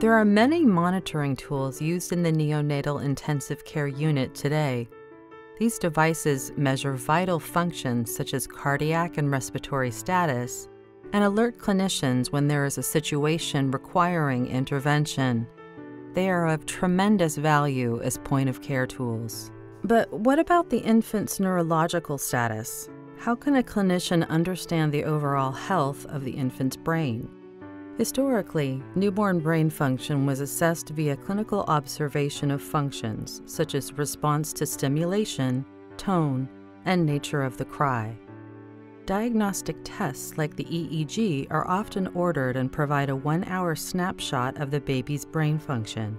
There are many monitoring tools used in the neonatal intensive care unit today. These devices measure vital functions such as cardiac and respiratory status, and alert clinicians when there is a situation requiring intervention. They are of tremendous value as point-of-care tools. But what about the infant's neurological status? How can a clinician understand the overall health of the infant's brain? Historically, newborn brain function was assessed via clinical observation of functions, such as response to stimulation, tone, and nature of the cry. Diagnostic tests like the EEG are often ordered and provide a 1-hour snapshot of the baby's brain function.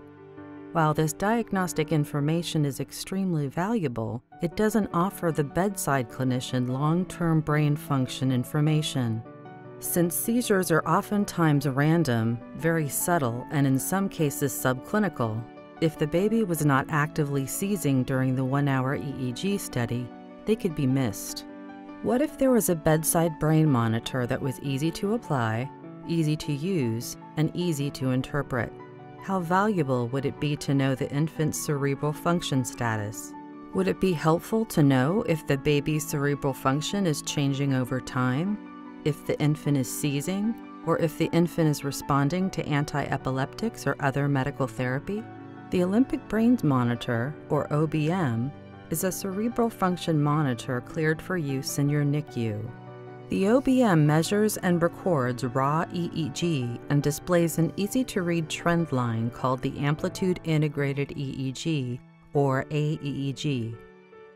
While this diagnostic information is extremely valuable, it doesn't offer the bedside clinician long-term brain function information. Since seizures are oftentimes random, very subtle, and in some cases subclinical, if the baby was not actively seizing during the 1-hour EEG study, they could be missed. What if there was a bedside brain monitor that was easy to apply, easy to use, and easy to interpret? How valuable would it be to know the infant's cerebral function status? Would it be helpful to know if the baby's cerebral function is changing over time, if the infant is seizing, or if the infant is responding to anti-epileptics or other medical therapy? The Olympic Brainz Monitor, or OBM, is a cerebral function monitor cleared for use in your NICU. The OBM measures and records raw EEG and displays an easy-to-read trend line called the Amplitude Integrated EEG, or AEEG.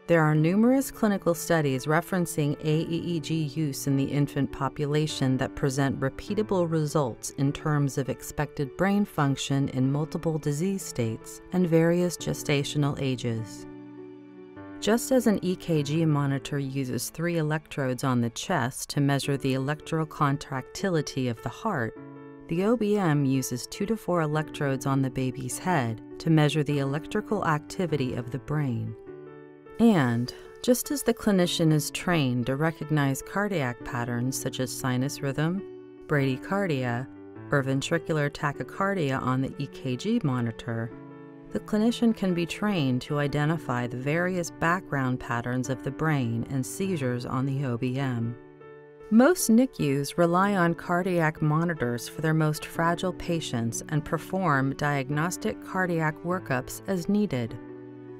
There are numerous clinical studies referencing AEEG use in the infant population that present repeatable results in terms of expected brain function in multiple disease states and various gestational ages. Just as an EKG monitor uses 3 electrodes on the chest to measure the electrical contractility of the heart, the OBM uses 2 to 4 electrodes on the baby's head to measure the electrical activity of the brain. And, just as the clinician is trained to recognize cardiac patterns such as sinus rhythm, bradycardia, or ventricular tachycardia on the EKG monitor, the clinician can be trained to identify the various background patterns of the brain and seizures on the OBM. Most NICUs rely on cardiac monitors for their most fragile patients and perform diagnostic cardiac workups as needed.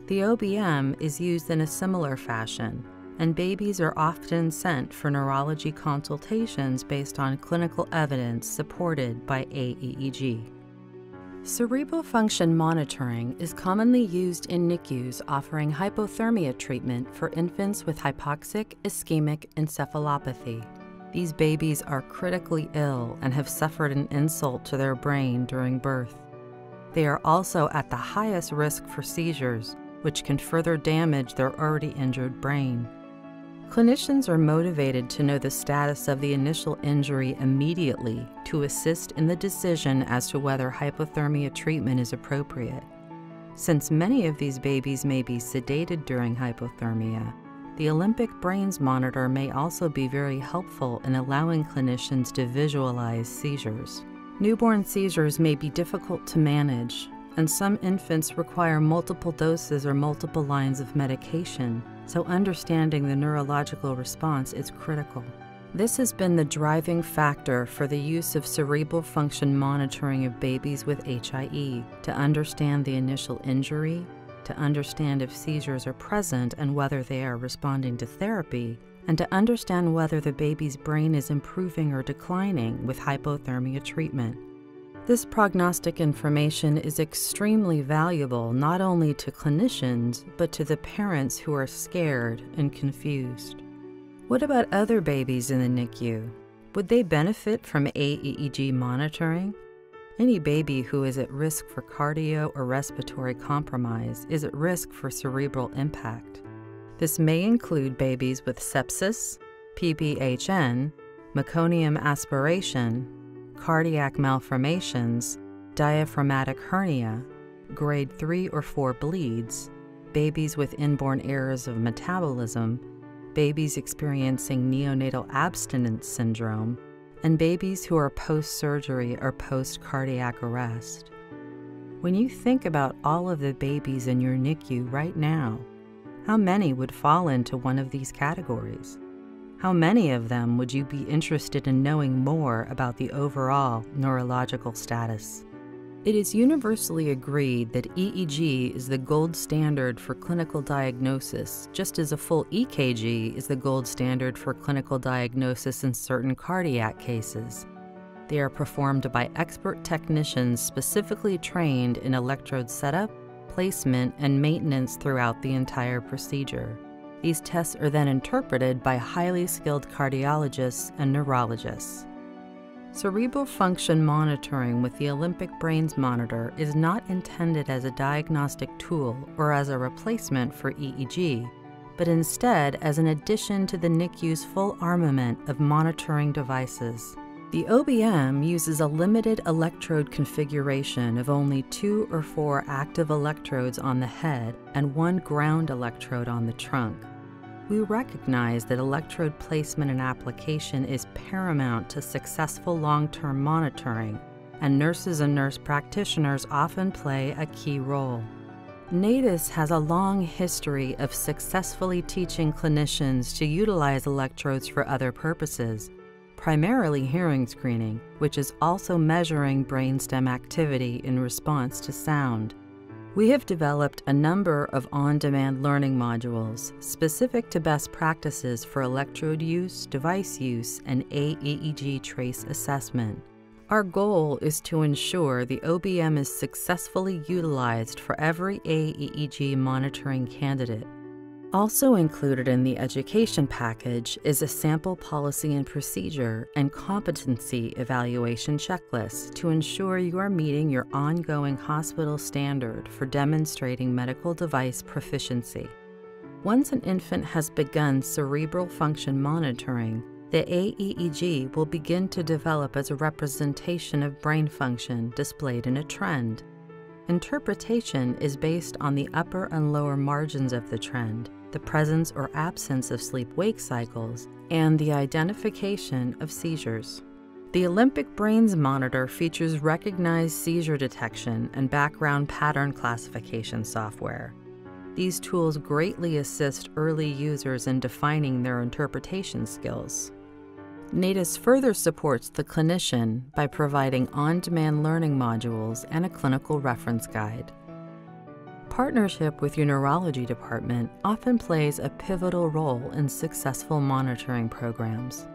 The OBM is used in a similar fashion, and babies are often sent for neurology consultations based on clinical evidence supported by AEEG. Cerebral function monitoring is commonly used in NICUs offering hypothermia treatment for infants with hypoxic ischemic encephalopathy. These babies are critically ill and have suffered an insult to their brain during birth. They are also at the highest risk for seizures, which can further damage their already injured brain. Clinicians are motivated to know the status of the initial injury immediately to assist in the decision as to whether hypothermia treatment is appropriate. Since many of these babies may be sedated during hypothermia, the Olympic Brainz Monitor may also be very helpful in allowing clinicians to visualize seizures. Newborn seizures may be difficult to manage, and some infants require multiple doses or multiple lines of medication, so understanding the neurological response is critical. This has been the driving factor for the use of cerebral function monitoring of babies with HIE, to understand the initial injury, to understand if seizures are present and whether they are responding to therapy, and to understand whether the baby's brain is improving or declining with hypothermia treatment. This prognostic information is extremely valuable not only to clinicians, but to the parents who are scared and confused. What about other babies in the NICU? Would they benefit from AEEG monitoring? Any baby who is at risk for cardio or respiratory compromise is at risk for cerebral impact. This may include babies with sepsis, PPHN, meconium aspiration, cardiac malformations, diaphragmatic hernia, grade 3 or 4 bleeds, babies with inborn errors of metabolism, babies experiencing neonatal abstinence syndrome, and babies who are post-surgery or post-cardiac arrest. When you think about all of the babies in your NICU right now, how many would fall into one of these categories? How many of them would you be interested in knowing more about the overall neurological status? It is universally agreed that EEG is the gold standard for clinical diagnosis, just as a full EKG is the gold standard for clinical diagnosis in certain cardiac cases. They are performed by expert technicians specifically trained in electrode setup, placement, and maintenance throughout the entire procedure. These tests are then interpreted by highly skilled cardiologists and neurologists. Cerebral function monitoring with the Olympic Brainz Monitor is not intended as a diagnostic tool or as a replacement for EEG, but instead as an addition to the NICU's full armament of monitoring devices. The OBM uses a limited electrode configuration of only 2 or 4 active electrodes on the head and 1 ground electrode on the trunk. We recognize that electrode placement and application is paramount to successful long-term monitoring, and nurses and nurse practitioners often play a key role. NATUS has a long history of successfully teaching clinicians to utilize electrodes for other purposes, primarily hearing screening, which is also measuring brainstem activity in response to sound. We have developed a number of on-demand learning modules specific to best practices for electrode use, device use, and AEEG trace assessment. Our goal is to ensure the OBM is successfully utilized for every AEEG monitoring candidate. Also included in the education package is a sample policy and procedure and competency evaluation checklist to ensure you are meeting your ongoing hospital standard for demonstrating medical device proficiency. Once an infant has begun cerebral function monitoring, the AEEG will begin to develop as a representation of brain function displayed in a trend. Interpretation is based on the upper and lower margins of the trend, the presence or absence of sleep-wake cycles, and the identification of seizures. The Olympic Brainz Monitor features recognized seizure detection and background pattern classification software. These tools greatly assist early users in defining their interpretation skills. NATUS further supports the clinician by providing on-demand learning modules and a clinical reference guide. Partnership with your neurology department often plays a pivotal role in successful monitoring programs.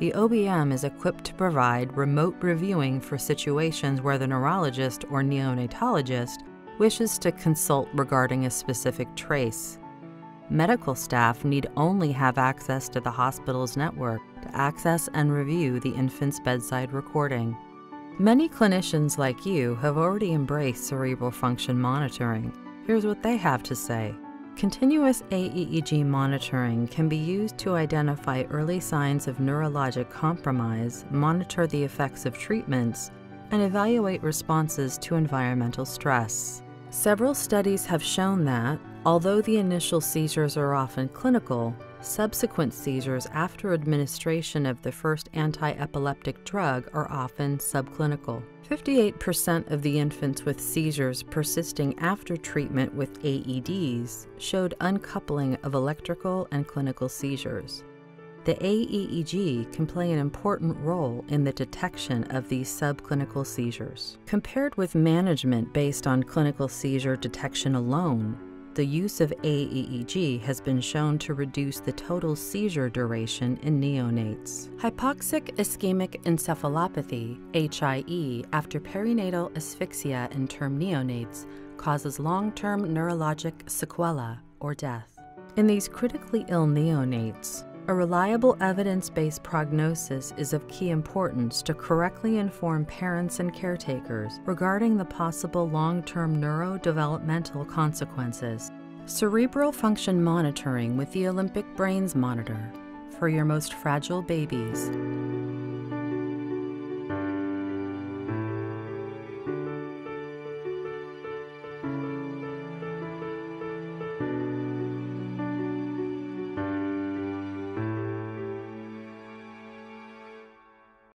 The OBM is equipped to provide remote reviewing for situations where the neurologist or neonatologist wishes to consult regarding a specific trace. Medical staff need only have access to the hospital's network to access and review the infant's bedside recording. Many clinicians like you have already embraced cerebral function monitoring. Here's what they have to say. Continuous AEEG monitoring can be used to identify early signs of neurologic compromise, monitor the effects of treatments, and evaluate responses to environmental stress. Several studies have shown that, although the initial seizures are often clinical, subsequent seizures after administration of the first anti-epileptic drug are often subclinical. 58% of the infants with seizures persisting after treatment with AEDs showed uncoupling of electrical and clinical seizures. The AEEG can play an important role in the detection of these subclinical seizures. Compared with management based on clinical seizure detection alone, the use of AEEG has been shown to reduce the total seizure duration in neonates. Hypoxic ischemic encephalopathy, HIE, after perinatal asphyxia in term neonates causes long-term neurologic sequelae or death. In these critically ill neonates, a reliable evidence-based prognosis is of key importance to correctly inform parents and caretakers regarding the possible long-term neurodevelopmental consequences. Cerebral function monitoring with the Olympic Brainz Monitor for your most fragile babies.